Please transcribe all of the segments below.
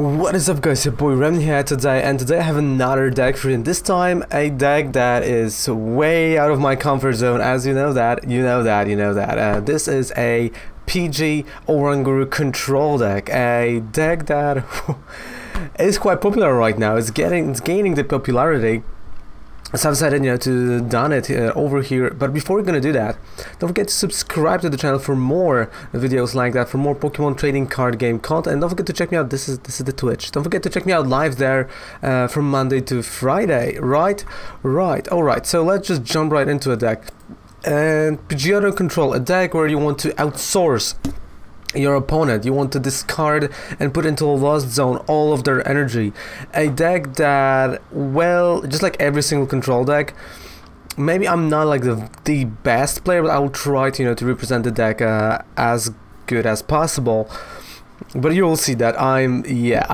What is up guys, your boy Remmy here today, and today I have another deck for you, and this time a deck that is way out of my comfort zone, as you know that, this is a PG Oranguru control deck, a deck that is quite popular right now. It's gaining the popularity. So I've decided, to done it over here. But before we're gonna do that, don't forget to subscribe to the channel for more videos like that, for more Pokemon trading card game content. And don't forget to check me out. This is the Twitch. Don't forget to check me out live there from Monday to Friday. Right. All right. So let's just jump right into a deck. And Pidgeotto control, a deck where you want to outsource your opponent. You want to discard and put into a lost zone all of their energy. A deck that, well, just like every single control deck, maybe I'm not like the best player, but I will try to to represent the deck as good as possible. But you will see that I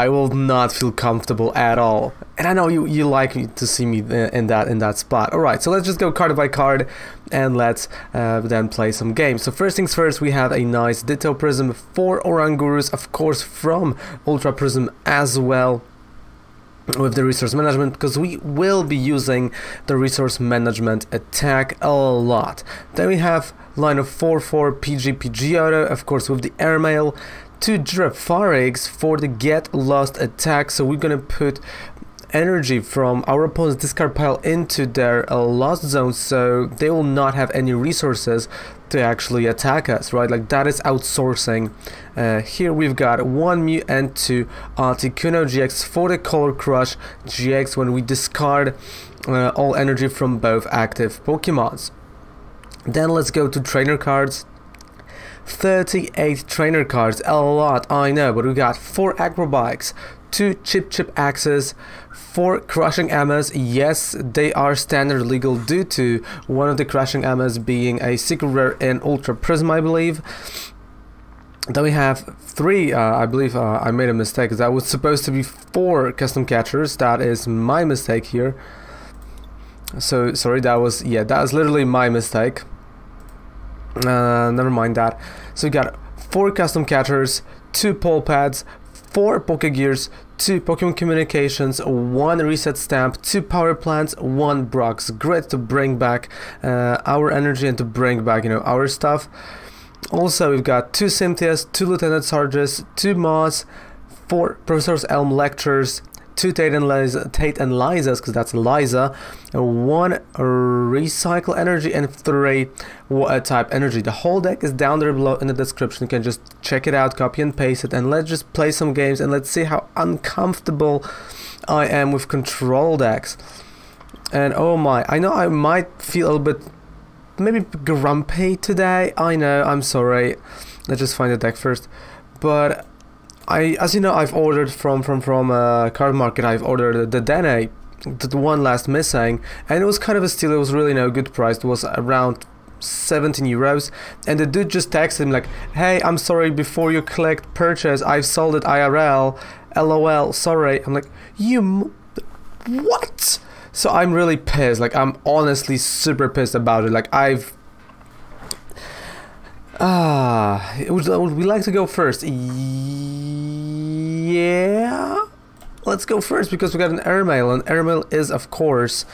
will not feel comfortable at all, and I know you like to see me in that spot. All right, so let's just go card by card, and let's then play some games. So first things first, we have a nice Ditto Prism, 4 Orangurus, of course, from Ultra Prism as well, with the resource management, because we will be using the resource management attack a lot. Then we have line of 4/4 PG Pidgeotto, of course, with the airmail. 2 Girafarigs for the get lost attack, so we're gonna put energy from our opponent's discard pile into their lost zone, so they will not have any resources to actually attack us, right? Like, that is outsourcing. Here we've got 1 Mew and 2 Articuno GX for the Color Crush GX when we discard all energy from both active Pokemons. Then let's go to trainer cards. 38 trainer cards, a lot, I know, but we got 4 Acro Bikes, 2 Chip Axes, 4 Crushing Hammers. Yes, they are standard legal due to one of the Crushing Hammers being a secret rare in Ultra Prism, I believe. Then we have 3, I believe I made a mistake, that was supposed to be 4 Custom Catchers, that is my mistake here. So, sorry, that was literally my mistake. Never mind that. So you got 4 Custom Catchers, 2 Power Plants, 4 Pokegears, 2 Pokemon Communications, 1 Reset Stamp, 2 Power Plants, 1 Brock's Grit to bring back our energy and to bring back our stuff. Also, we've got 2 Cynthias, 2 Lt. Surges, 2 Moss, 4 Professor Elm's Lectures, 2 Tate and Liza's, because that's Liza, 1 Recycle Energy, and 3 Water Type Energy. The whole deck is down there below in the description. You can just check it out, copy and paste it, and let's just play some games, and let's see how uncomfortable I am with control decks. And oh my, I know I might feel a little bit, maybe grumpy today, I know, I'm sorry. Let's just find the deck first. But as you know, I've ordered from Card Market. I've ordered the Dene, the one last missing, and it was kind of a steal. It was really good price. It was around 17 euros, and the dude just texted him like, "Hey, I'm sorry. Before you clicked purchase, I've sold it IRL. LOL. Sorry." I'm like, what? So I'm really pissed. Like, I'm honestly super pissed about it. Like, would we like to go first? Yeah, let's go first, because we got an airmail, and airmail is of course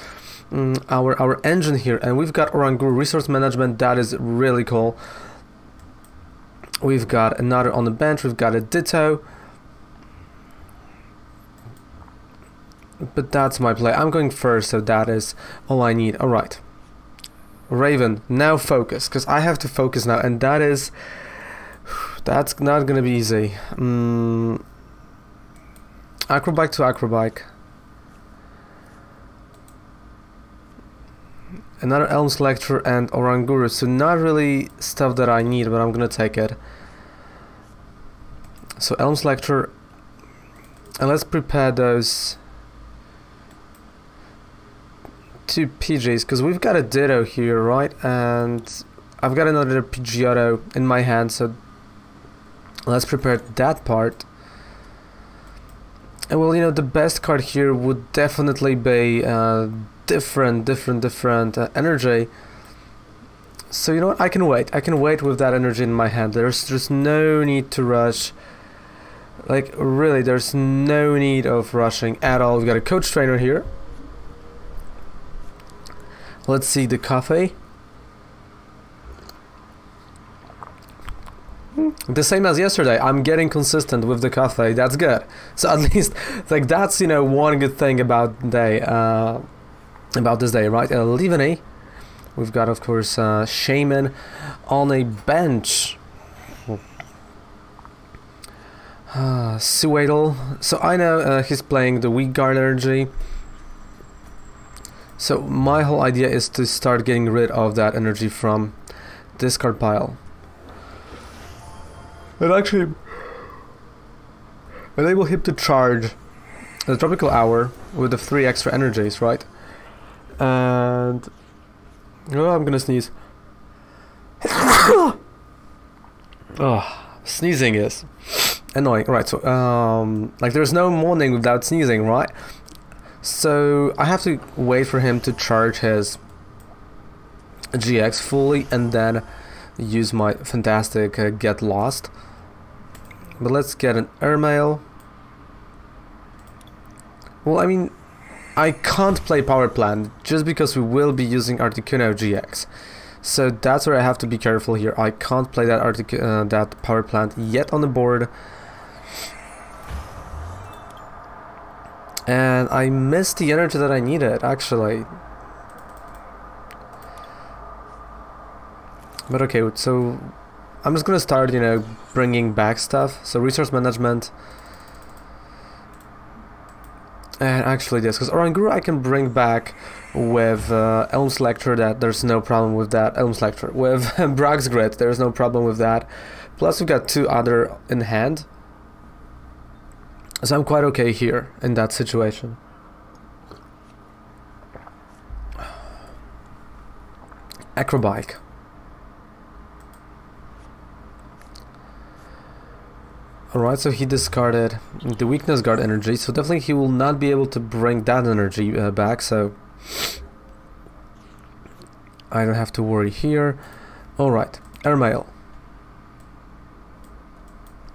our engine here, and we've got Oranguru resource management. That is really cool. We've got another on the bench. We've got a Ditto, but that's my play. I'm going first, so that is all I need. All right. Raven, now focus, because I have to focus now, and that's not gonna be easy. Acro Bike to Acro Bike, another Elm's Lecture and Oranguru, so not really stuff that I need, but I'm gonna take it. So Elm's Lecture, and let's prepare those 2 PGs, because we've got a Ditto here, right? And I've got another Pidgeotto in my hand, so let's prepare that part. And well, the best card here would definitely be different energy. So what? I can wait. I can wait with that energy in my hand. There's no need to rush. Like, really, there's no need of rushing at all. We've got a coach trainer here. Let's see the cafe. The same as yesterday, I'm getting consistent with the cafe. That's good. So at least, like, that's, you know, one good thing about this day, right? Liveni. We've got, of course, Shaman on a bench. Sewaddle. So I know he's playing the Weakness Guard Energy. So my whole idea is to start getting rid of that energy from this card pile. It actually enable him to charge the Tropical Hour with the 3 extra energies, right? And oh, I'm gonna sneeze. Oh, sneezing is annoying, right? So like, there's no morning without sneezing, right? So I have to wait for him to charge his GX fully and then use my fantastic Get Lost. But let's get an airmail. Well, I mean, I can't play Power Plant just because we will be using Articuno GX, so that's where I have to be careful here. I can't play that that Power Plant yet on the board. And I missed the energy that I needed, actually. But okay, so I'm just gonna start, you know, bringing back stuff. So resource management. And actually this, because Oranguru I can bring back with Elm's Lecture, that there's no problem with that. Elm's Lecture. With Brock's Grit, there's no problem with that. Plus we've got 2 other in hand. So I'm quite okay here, in that situation. Acro Bike. Alright, so he discarded the Weakness Guard Energy, so definitely he will not be able to bring that energy back, so I don't have to worry here. Alright, airmail.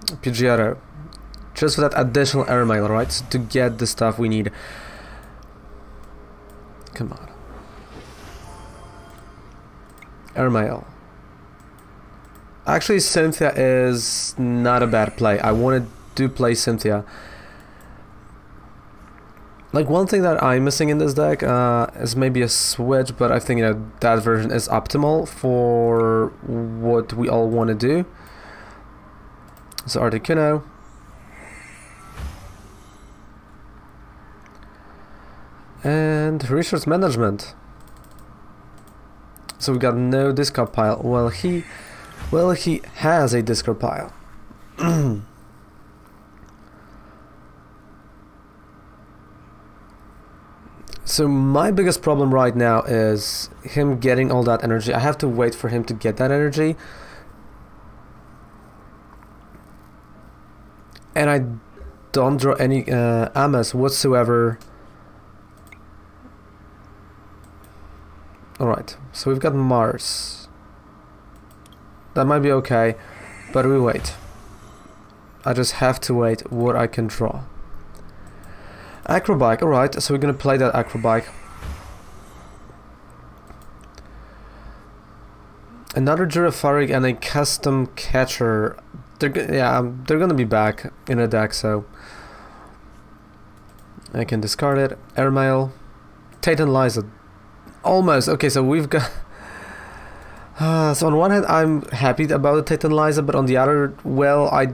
Pidgeotto. Just for that additional airmail, right? So to get the stuff we need. Come on. Airmail. Actually, Cynthia is not a bad play. I wanted to play Cynthia. Like, one thing that I'm missing in this deck is maybe a switch, but I think, you know, that version is optimal for what we all want to do. So Articuno. And resource management. So we got no discard pile. Well, he has a discard pile. So my biggest problem right now is him getting all that energy. I have to wait for him to get that energy. And I don't draw any Amas whatsoever. Alright, so we've got Mars. That might be okay, but we wait. I just have to wait what I can draw. Acro Bike, alright, so we're gonna play that Acro Bike. Another Girafarig and a Custom Catcher. They're gonna be back in a deck, so I can discard it. Airmail. Tate and Liza. Almost. Okay, so we've got... so on one hand, I'm happy about the Tate and Liza, but on the other, well, I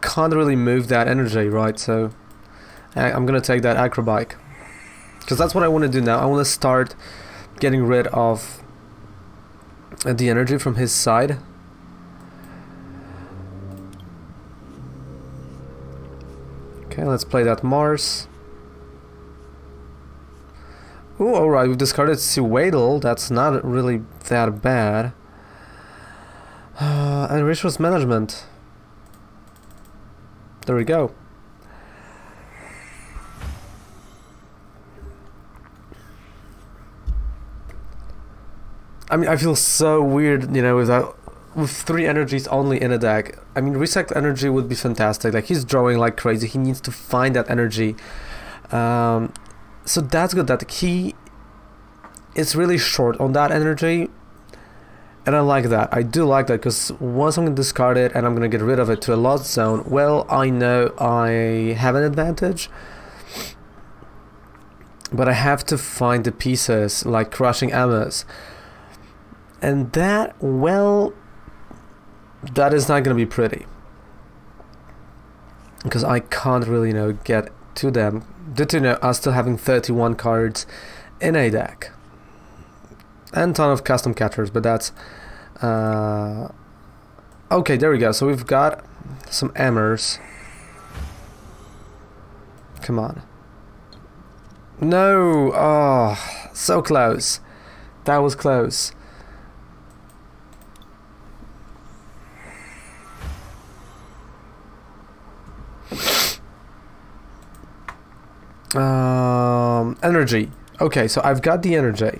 can't really move that energy, right? So I'm going to take that Acro Bike. Because that's what I want to do now. I want to start getting rid of the energy from his side. Okay, let's play that Mars. Ooh, alright, we've discarded Sewaddle, that's not really that bad. And resource management. There we go. I mean, I feel so weird, you know, without with 3 energies only in a deck, I mean, Recycle Energy would be fantastic. Like, he's drawing like crazy, he needs to find that energy. So that's good that he is really short on that energy, and I like that. I do like that, because once I'm going to discard it and I'm going to get rid of it to a lost zone, well, I know I have an advantage, but I have to find the pieces like Crushing Hammers. And that, well, that is not going to be pretty, because I can't really, you know, get to them. Ditto are still having 31 cards in a deck, and ton of custom catchers, but that's okay. There we go. So we've got some hammers. Come on. No, oh, so close. That was close. Energy. Okay, so I've got the energy.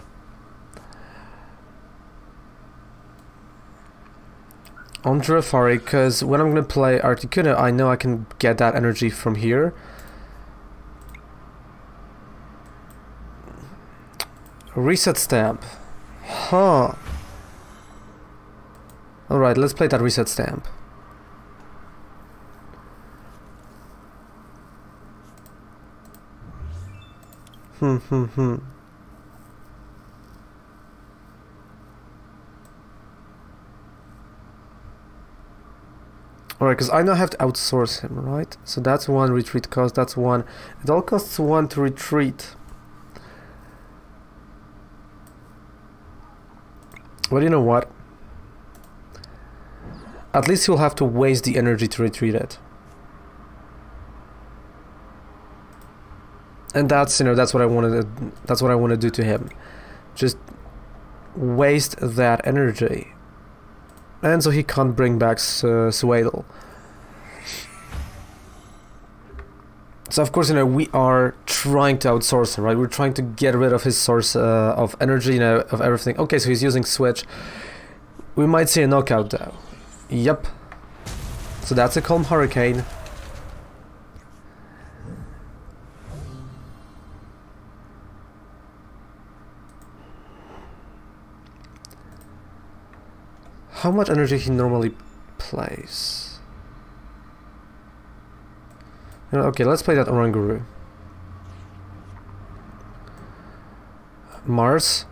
On Girafarig, because when I'm going to play Articuno, I know I can get that energy from here. Reset Stamp. Huh. Alright, let's play that Reset Stamp. Alright, because I now have to outsource him, right? So that's one retreat cost, that's one. It all costs one to retreat. Well, you know what? At least you'll have to waste the energy to retreat it. And that's, you know, that's what I wanted. That's what I want to do to him. Just waste that energy, and so he can't bring back Sewaddle. So of course, you know, we are trying to outsource him, right? We're trying to get rid of his source of energy, you know, of everything. Okay, so he's using Switch. We might see a knockout though. Yep. So that's a Calm Hurricane. How much energy he normally plays? Okay, let's play that Oranguru. Mars.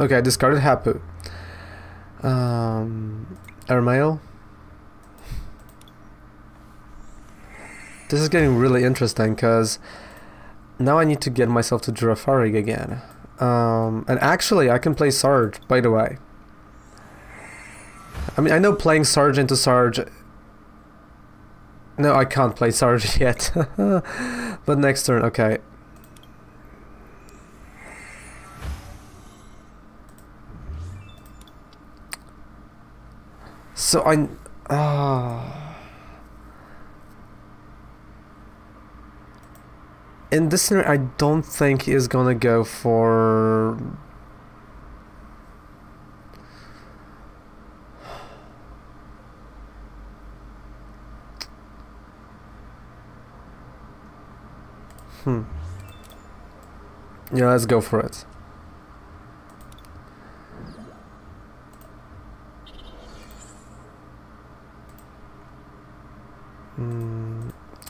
Okay, I discarded Hapu. Airmail. This is getting really interesting, because now I need to get myself to Girafarig again. And actually I can play Surge, by the way. I mean, I know playing Surge into Surge... No, I can't play Surge yet. But next turn, okay. So I... In this scenario, I don't think he is gonna go for... Yeah, let's go for it.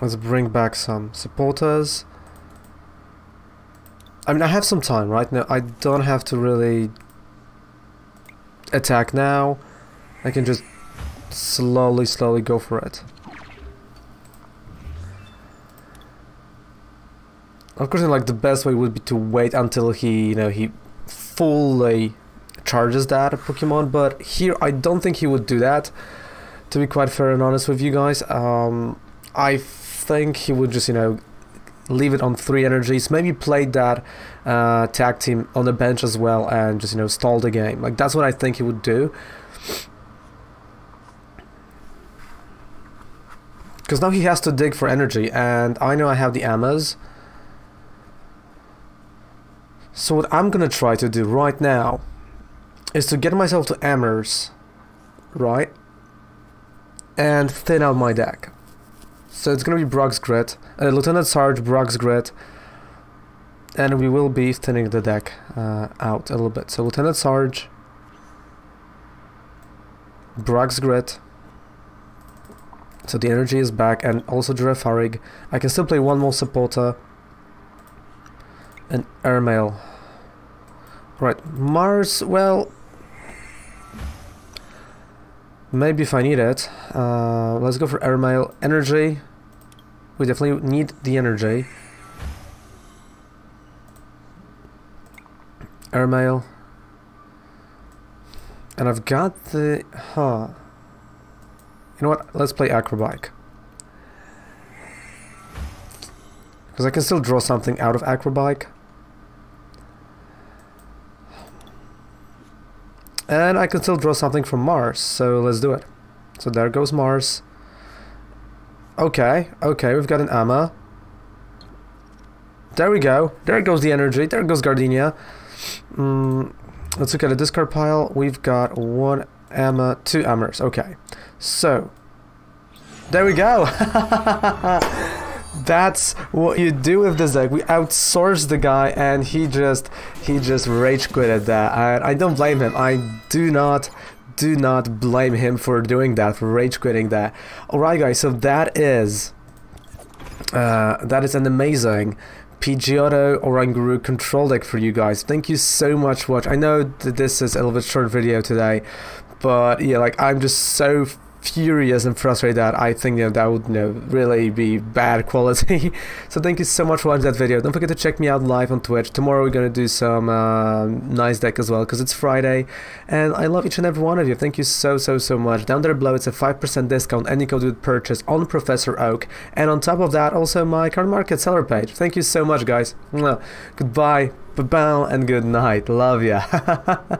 Let's bring back some supporters. I mean, I have some time, right? Now I don't have to really attack now. I can just slowly go for it. Of course, like, the best way would be to wait until he, you know, he fully charges that Pokemon, but here I don't think he would do that, to be quite fair and honest with you guys. I think he would just, you know, leave it on 3 energies, maybe play that tag team on the bench as well, and just, you know, stall the game. Like, that's what I think he would do. Because now he has to dig for energy, and I know I have the Amas. So what I'm gonna try to do right now is to get myself to Amers, right? And thin out my deck. So it's gonna be Brock's Grit, Lt. Surge, Brock's Grit, and we will be thinning the deck out a little bit. So Lt. Surge, Brock's Grit. So the energy is back, and also Girafarig. I can still play one more supporter. And airmail. Right, Mars, well... maybe if I need it. Let's go for airmail. Energy. We definitely need the energy. Airmail. And I've got the... huh. You know what? Let's play Acro Bike. Because I can still draw something out of Acro Bike. And I can still draw something from Mars, so let's do it. So there goes Mars. Okay, okay, we've got an Amma. There we go. There goes the energy. There goes Gardenia. Let's look at the discard pile. We've got one Amma, two Ammas. Okay. So, there we go. That's what you do with this deck. We outsourced the guy and he just rage quit at that. I don't blame him. I do not blame him for doing that, for rage quitting that. Alright guys, so that is an amazing Pidgeotto Oranguru control deck for you guys. Thank you so much for watching. I know that this is a little bit short video today, but yeah, like I'm just so furious and frustrated that I think, you know, that would, you know, really be bad quality. So thank you so much for watching that video. Don't forget to check me out live on Twitch. Tomorrow we're gonna do some nice deck as well, because it's Friday, and I love each and every one of you. Thank you so much. Down there below it's a 5% discount any code you purchase on Professor Oak, and on top of that also my Card Market seller page. Thank you so much guys. Goodbye, bye-bye, and good night. Love ya.